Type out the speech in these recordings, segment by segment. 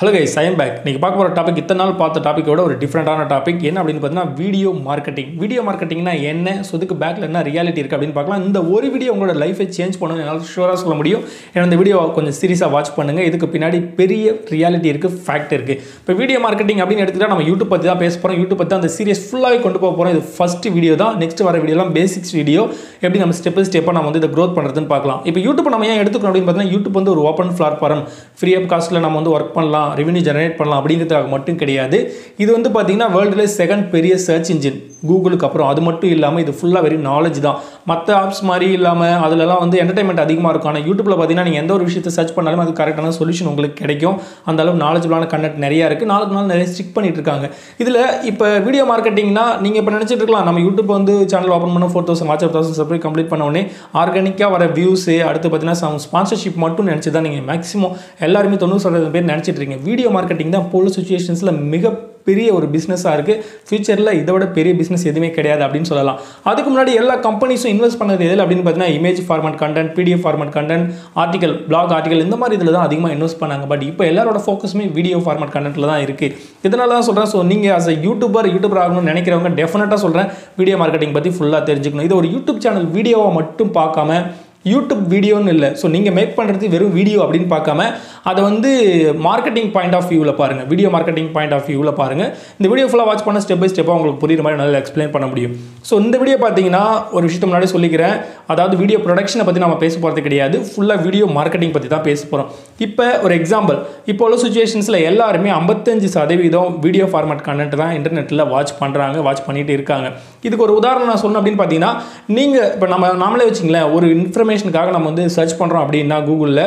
Hello guys, I am back. You can see the topic is different topic. Video marketing. Video marketing is what? So, back is reality. If you video, your life will change. I'm sure you can watch this series. This reality is fact. Video marketing is YouTube. The series full of first video. Next video is basics video. We step by step the growth. Now, YouTube is open platform. Free up cost. We revenue generate பண்ணலாம் அப்படிங்கிறதுக்காக மட்டும் கிடையாது இது வந்து பாத்தீங்கன்னா வேர்ல்ட்ல second பெரிய search engine கூகுளுக்கு அப்புறம் அது மட்டும் இல்லாம இது ஃபுல்லா வெரி knowledge தான் மத்த ஆப்ஸ் மாதிரி இல்லாம அதலலாம் வந்து என்டர்டெயின்மென்ட் அதிகமா இருக்கும் ஆனா YouTubeல பாத்தீங்கன்னா நீங்க எந்த ஒரு விஷயத்தை சர்ச் பண்ணாலும் அது கரெக்ட்டான சொல்யூஷன் உங்களுக்கு கிடைக்கும் அந்த அளவுக்கு knowledgeable-ஆன கண்டென்ட் நிறைய இருக்கு நாளுக்கு நாள் நிறைய ஸ்டிக் பண்ணிட்டு இருக்காங்க இதுல இப்ப வீடியோ மார்க்கெட்டிங்னா நீங்க இப்ப நினைச்சிட்டு இருக்கலாம் நம்ம YouTube வந்து சேனல் ஓபன் பண்ண 4000 வாட்ச் 1000 சப்ஸ்கிரைப் கம்ப்ளீட் பண்ண உடனே ஆர்கானிக்கா வர வியூஸ் அடுத்து பாத்தீங்கன்னா ஸ்பான்சர்ஷிப் மட்டும் நினைச்சு தான் நீங்க மேக்ஸिमम எல்லாரும் 90% பேர் நினைச்சிட்டு Video marketing is polar situations பெரிய ஒரு பிசினஸா இருக்கு ஃபியூச்சர்ல இதோட பெரிய பிசினஸ் எதுமே கிடையாது அப்படினு சொல்லலாம் அதுக்கு முன்னாடி எல்லா கம்பெனிஸும் இன்வெஸ்ட் பண்ணது எதில அப்படினு பார்த்தா image format content PDF format content article blog article இந்த மாதிரி இதல தான் அதிகமாக இன்வெஸ்ட் பண்ணாங்க பட் இப்போ எல்லாரோட ஃபோக்கஸ்மே வீடியோ ஃபார்மட் கண்டென்ட்ல தான் இருக்கு இதனால தான் சொல்றேன் சோ நீங்க as a YouTuber ஆகணும்னு நினைக்கிறவங்க டெஃபினட்டா சொல்றேன் வீடியோ மார்க்கெட்டிங் பத்தி ஃபுல்லா தெரிஞ்சுக்கணும் இது ஒரு YouTube சேனல் வீடியோவை மட்டும் பார்க்காம YouTube video இல்ல சோ நீங்க மேக் பண்றது வெறும் வீடியோ அப்படினு பார்க்காம அது வந்து மார்க்கெட்டிங் பாயிண்ட் ஆஃப் வியூல பாருங்க வீடியோ மார்க்கெட்டிங் பாயிண்ட் ஆஃப் வியூல பாருங்க இந்த வீடியோ ஃபுல்லா வாட்ச் பண்ண ஸ்டெப் பை ஸ்டெப்பா உங்களுக்கு புரியுற மாதிரி நல்லா எக்ஸ்பிளைன் பண்ண முடியும் சோ இந்த வீடியோ பாத்தீங்கன்னா ஒரு விஷயம் முன்னாடி சொல்லிக்கிறேன் அதாவது வீடியோ ப்ரொடக்ஷனை பத்தி நாம பேச போறது கிடையாது ஃபுல்லா வீடியோ மார்க்கெட்டிங் பத்தி தான் பேச போறோம் இப்போ ஒரு எக்ஸாம்பிள் இப்போ உள்ள சிச்சுவேஷன்ஸ்ல எல்லாரும் 55% வீடியோ ஃபார்மட் கண்டென்ட் தான் இன்டர்நெட்ல வாட்ச் பண்ணிட்டு இருக்காங்க இதுக்கு ஒரு உதாரணம் நான் சொன்ன அப்படினு பாத்தீங்கன்னா நீங்க இப்போ நாமளே வெச்சீங்களா ஒரு இன்ஃபர்மேஷனுக்காக நாம வந்து சர்ச் பண்றோம் அப்படினா கூகுள்ல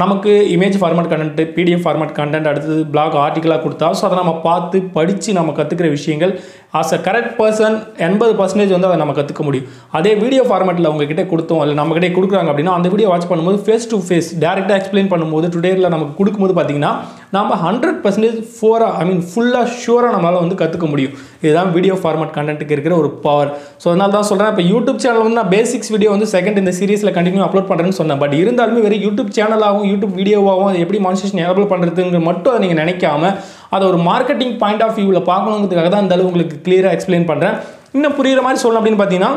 நமக்கு image format content pdf format content அடுத்து blog article கொடுத்தா சோ அத நாம பார்த்து படிச்சி நாம கத்துக்கிற விஷயங்கள் as a correct person 80% வந்து அத நாம கத்துக்க முடியும் அதே வீடியோ ஃபார்மட்ல அவங்க கிட்ட கொடுத்தோம் இல்ல நம்ம கிட்ட கொடுக்குறாங்க அப்படினா அந்த வீடியோ வாட்ச் பண்ணும்போது face to face டைரக்ட்டா எக்ஸ்பிளைன் பண்ணும்போது டுடேல நமக்கு கொடுக்கும்போது பாத்தீங்கன்னா நாம 100% ஃபுல்லா ஷூரா நம்மால வந்து கத்துக்க முடியும் இதுதான் வீடியோ ஃபார்மட் கண்டென்ட்க்கு இருக்கிற ஒரு பவர் சோ அதனால தான் சொல்றேன் இப்ப YouTube சேனல்ல வந்து நான் basics video வந்து செகண்ட் இந்த சீரிஸ்ல கண்டினியூ அப்லோட் பண்றேன்னு சொன்னேன் பட் இருந்தாலுமே வேற YouTube சேனலா YouTube video வாவும் அது எப்படி மானிட்டேஷன் எனேபிள் பண்றதுங்க மட்டும் நீங்க நினைக்காம அது ஒரு மார்க்கெட்டிங் பாயிண்ட் ஆஃப் வியூல பார்க்கணும்ங்கிறதுக்காக தான் இந்த அளவு உங்களுக்கு கிளியரா எக்ஸ்பிளைன் பண்றேன் இன்னும் புரியுற மாதிரி சொல்லணும் அப்படினு பாத்தீனா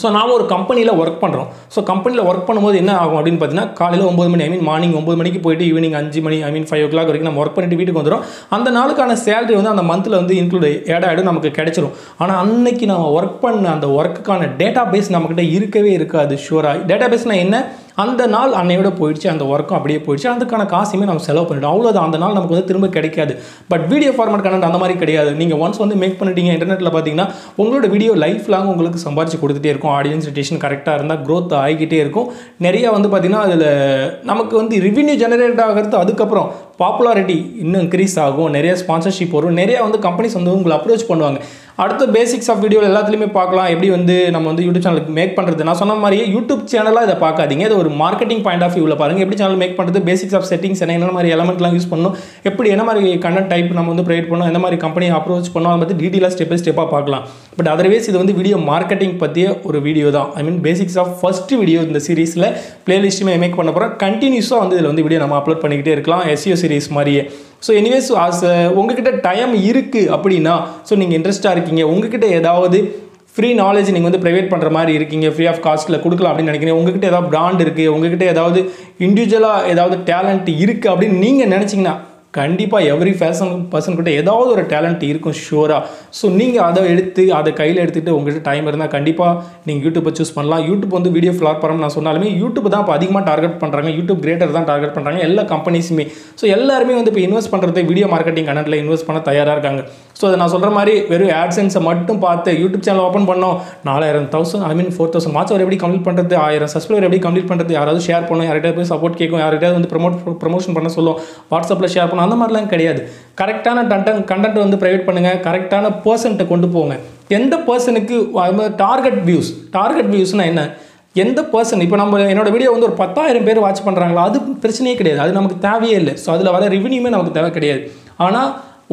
சோ நாம ஒரு கம்பெனில வர்க் பண்றோம் சோ கம்பெனில வர்க் பண்ணும்போது என்ன ஆகும் அப்படினு பாத்தீனா காலையில 9 மணி மார்னிங் 9 மணிக்கு போயிடு ஈவினிங் 5 மணி 5:00 வரைக்கும் நம்ம வர்க் பண்ணிட்டு வீட்டுக்கு வந்துறோம் அந்த நாளுக்கான salary வந்து அந்த monthல வந்து இன்க்ளூட் ஆட் ஆயிடும் நமக்கு கிடைச்சிரும் ஆனா அன்னைக்கு நாம வர்க் பண்ண அந்த வர்க்குக்கான டேட்டாபேஸ் நமக்கிட்ட இருக்கவே இருக்காது ஷூரா டேட்டாபேஸ்னா என்ன அந்த நாள் அன்னையோட போயிடுச்சு அந்த வர்க்கும் அப்படியே போயிடுச்சு அதற்கான காசுமே நாம செலவு பண்ணிட்டோம் அவ்வளவுதான் அந்த நாள் நமக்கு வந்து திரும்ப கிடைக்காது பட் வீடியோ ஃபார்மட் கண்டென்ட் அந்த மாதிரி கிடையாது நீங்க ஒன்ஸ் வந்து மேக் பண்ணிட்டீங்க இன்டர்நெட்ல பாத்தீங்கன்னா உங்களோட வீடியோ லைஃப் லாங் உங்களுக்கு சம்பாரிச்சு கொடுத்துட்டே இருக்கும் ஆடியன்ஸ் ரிட்டேஷன் கரெக்ட்டா இருந்தா growth ஆகிட்டே இருக்கும் நிறைய வந்து பாத்தீங்கன்னா அதுல நமக்கு வந்து ரெவென்யூ ஜெனரேட் ஆகிறது அதுக்கு அப்புறம் popularity இன்னும் increase ஆகும் நிறைய sponsorship வரும் நிறைய வந்து companies வந்து உங்களை approach பண்ணுவாங்க அடுத்து basics of video எல்லாத்துலயுமே பார்க்கலாம் எப்படி வந்து நம்ம வந்து YouTube channel மேக் பண்றது நான் சொன்ன மாதிரியே YouTube channel-ஆ இத பார்க்காதீங்க இது ஒரு marketing point of view-ல பாருங்க எப்படி channel மேக் பண்றது basics of settings என்ன மாதிரி element-லாம் யூஸ் பண்ணனும் எப்படி என்ன மாதிரி content type நம்ம வந்து create பண்ணனும் என்ன மாதிரி company approach பண்ணனும் அத பத்தி டீடைலா ஸ்டெப் பை ஸ்டெப்பா பார்க்கலாம் பட் otherwise இது வந்து video marketing பத்தியே ஒரு வீடியோ தான் basics of first video இந்த series-ல playlist-மே மேக் பண்ணப் போறோம் continuous-ஆ வந்து இதுல வந்து வீடியோ நாம upload பண்ணிக்கிட்டே இருக்கலாம் SEO series மாதிரியே So anyways as உங்ககிட்ட டைம் இருக்கு அப்படினா சோ நீங்க இன்ட்ரஸ்டா இருக்கீங்க உங்ககிட்ட ஏதாவது free knowledge நீங்க வந்து பிரைவேட் பண்ற மாதிரி இருக்கீங்க free of cost-ல கொடுக்கலாம் அப்படி நினைக்கிறீங்க உங்ககிட்ட ஏதாவது brand இருக்கு உங்ககிட்ட ஏதாவது individual-ஆ ஏதாவது talent இருக்கு அப்படி நீங்க நினைச்சீங்கனா கண்டிப்பா every fashion person கிட்ட ஏதாவது ஒரு talent இருக்கும் ஷூரா சோ நீங்க அதை எடுத்து அதை கையில எடுத்துட்டு உங்ககிட்ட டைம் இருந்தா கண்டிப்பா நீங்க YouTube-ஐ चूஸ் பண்ணலாம் YouTube வந்து வீடியோ பிளாட்ஃபார்ம் நான் சொன்னாலுமே YouTube தான் இப்ப அதிகமா டார்கெட் பண்றாங்க YouTube கிரியேட்டர் தான் டார்கெட் பண்றாங்க எல்லா கம்பெனிஸ்மே சோ எல்லாரும் வந்து இப்ப இன்வெஸ்ட் பண்றது வீடியோ மார்க்கெட்டிங் கண்டென்ட்ல இன்வெஸ்ட் பண்ண தயாரா இருக்காங்க சோ அத நான் சொல்ற மாதிரி வெறும் AdSense-ஐ மட்டும் பார்த்து YouTube சேனல் ஓபன் பண்ணோம் 4000 4000 வாட்ச் அவர் எப்படி கம்ப்ளீட் பண்றது 1000 சப்ஸ்கிரைபர் எப்படி கம்ப்ளீட் பண்றது யாராவது ஷேர் பண்ணனும் யாராவது போய் சப்போர்ட் கேக்கும் யாராவது வந்து ப்ரோமோஷன் பண்ண சொல்லும் WhatsApp-ல ஷேர் அந்த மாதிரிலாம் கிடையாது கரெக்ட்டான கண்டென்ட் வந்து பிரைவேட் பண்ணுங்க கரெக்ட்டான 퍼சன்ட்ட கொண்டு போங்க எந்த 퍼சனுக்கு டார்கெட் வியூஸ்னா என்ன எந்த 퍼சன் இப்போ நம்ம என்னோட வீடியோ வந்து ஒரு 10000 பேர் வாட்ச் பண்றாங்களா அது பிரச்சனையே கிடையாது அது நமக்கு தேவையே இல்ல சோ அதுல வர ரெவென்யூமே நமக்கு தேவை கிடையாது ஆனா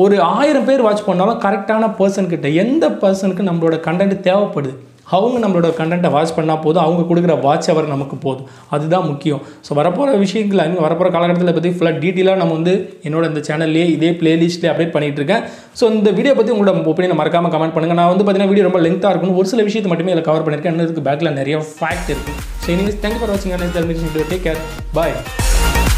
ஒரு 1000 பேர் வாட்ச் பண்ணாலும் கரெக்ட்டான 퍼சன் கிட்ட எந்த 퍼சனுக்கு நம்மளோட கண்டென்ட் தேவைப்படுது அவங்க நம்மளோட கண்டென்ட்டை வாட்ச் பண்ணால் போதும், அவங்க கொடுக்குற வாட்ச் அவர் நமக்கு போதும், அதுதான் முக்கியம். ஸோ வரப்போகிற விஷயங்களை நீங்கள் வரப்போகிற காலகட்டத்தில் பற்றி ஃபுல்லாக டீட்டெயிலாக நம்ம வந்து என்னோட இந்த சேனல்லே இதே பிளேலிஸ்ட்லேயே அப்டேட் பண்ணிகிட்ருக்கேன். ஸோ இந்த வீடியோ பற்றி உங்களோட ஒப்பீனியன் மறக்காமல் கமெண்ட் பண்ணுங்கள். நான் வந்து பார்த்தீங்கன்னா வீடியோ ரொம்ப லென்த்தாக இருக்குன்னு ஒரு சில விஷயத்தை மட்டுமே இதில் கவர் பண்ணியிருக்கேன். இன்னும் இதுக்கு பேக்கில் நிறைய ஃபேக்ட் இருக்குது. ஸோ நீங்கள் தேங்க்யூ ஃபார் வாட்சிங். டேக் கேர், பாய்.